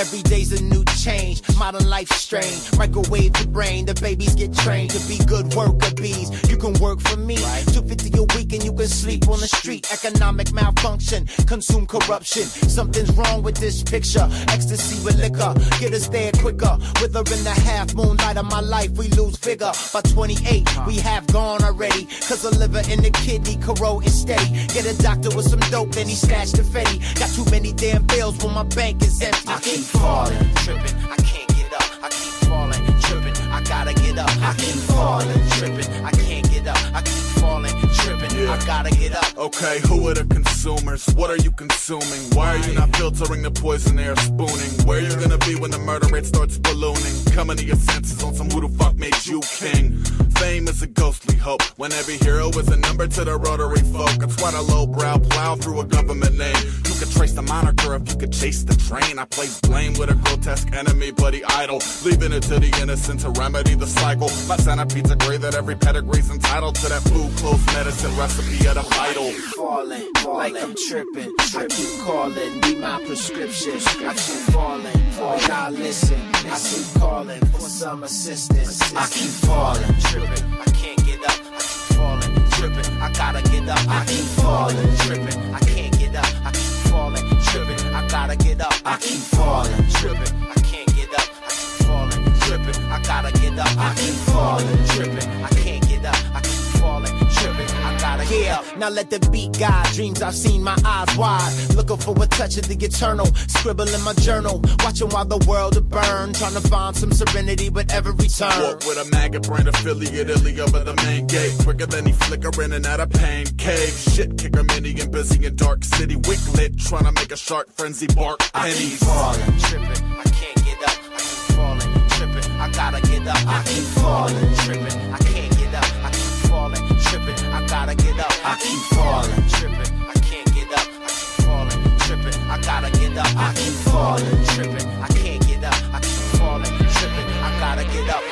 Every day's a new change, modern life strain. Microwave the brain, the babies get trained to be good worker bees. You can work for me, $250 a week and you can sleep on the street. Economic malfunction, consume corruption. Something's wrong with this picture. Ecstasy with liquor, get us there quicker. Wither in the half moonlight of my life, we lose vigor. By 28, we have gone already, cause the liver and the kidney corrode and steady. Get a doctor with some dope, then he snatched the fetty. Got too many damn bills when my bank is empty. I keep falling, tripping, I can't get up. I keep falling, tripping, I gotta get up. I keep falling, tripping, I can't get up. I keep falling, tripping, I gotta get up. Okay, who are the consumers? What are you consuming? Why are you not filtering the poison air spooning? Where you gonna be when the murder rate starts ballooning? Coming to your senses on some who the fuck made you king? Fame is a ghostly hope when every hero is a number to the rotary folk. That's why the lowbrow plow through a government name. You could trace the moniker if you could chase the train. I place blame with a grotesque enemy, bloody idol, leaving it to the innocent to remedy the cycle. My centipedes agree that every pedigree's entitled to that food, clothes, medicine recipe of the vital. Falling, falling, like I'm tripping. I keep calling, need my prescription. I keep falling, falling, I listen. I keep calling for some assistance. I keep falling, tripping. I can't get up, I keep falling, tripping, I gotta get up, I keep falling, tripping, I can't get up, I keep falling, tripping, I gotta get up, I keep falling, tripping, I can't get up, I keep falling, tripping, I gotta get up, I keep falling, tripping, I can't get up, I keep falling, tripping, I gotta get up. Now let the beat guide, dreams I've seen, my eyes wide, looking for a touch of the eternal, scribble in my journal, watching while the world will burn, trying to find some serenity with every turn. Walk with a maggot brain affiliate, illy over the main gate, quicker than he flicker in and out of pain cave, shit kicker mini and busy in dark city, wick lit, trying to make a shark frenzy bark pennies. I keep falling, tripping, I can't get up, I keep falling, tripping, I gotta get up, I keep falling, tripping, I can't get up, I keep falling, tripping, I gotta get up, I keep falling, tripping, I can't get up, I keep falling, tripping, I gotta get up, I keep falling, tripping, I can't get up, I keep falling, tripping, I gotta get up.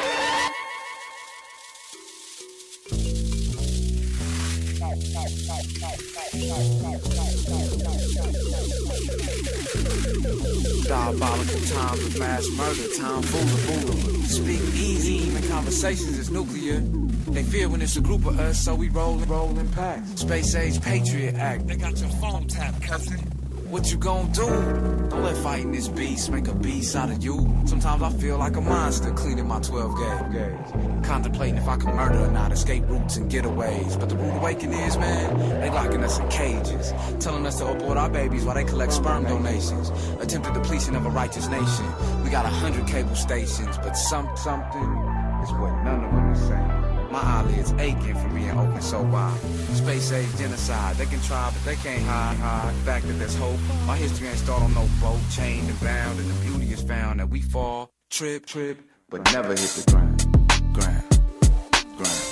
Diabolical times of mass murder, time foolery. Speak easy, even conversations is nuclear. They fear when it's a group of us, so we roll in packs. Space Age Patriot Act. They got your phone tapped, cousin. What you gon' do? Don't let fighting this beast make a beast out of you. Sometimes I feel like a monster cleaning my 12 gauge. Contemplating if I can murder or not, escape routes and getaways. But the rude awakening is, man, they locking us in cages, telling us to abort our babies while they collect sperm donations. Attempted depletion of a righteous nation. We got 100 cable stations, but something is what none of them is saying. My eyelids aching from being open so wide. Space Age genocide, they can try but they can't hide. The fact that there's hope, my history ain't start on no boat. Chained and bound, and the beauty is found that we fall, trip, but never hit the ground.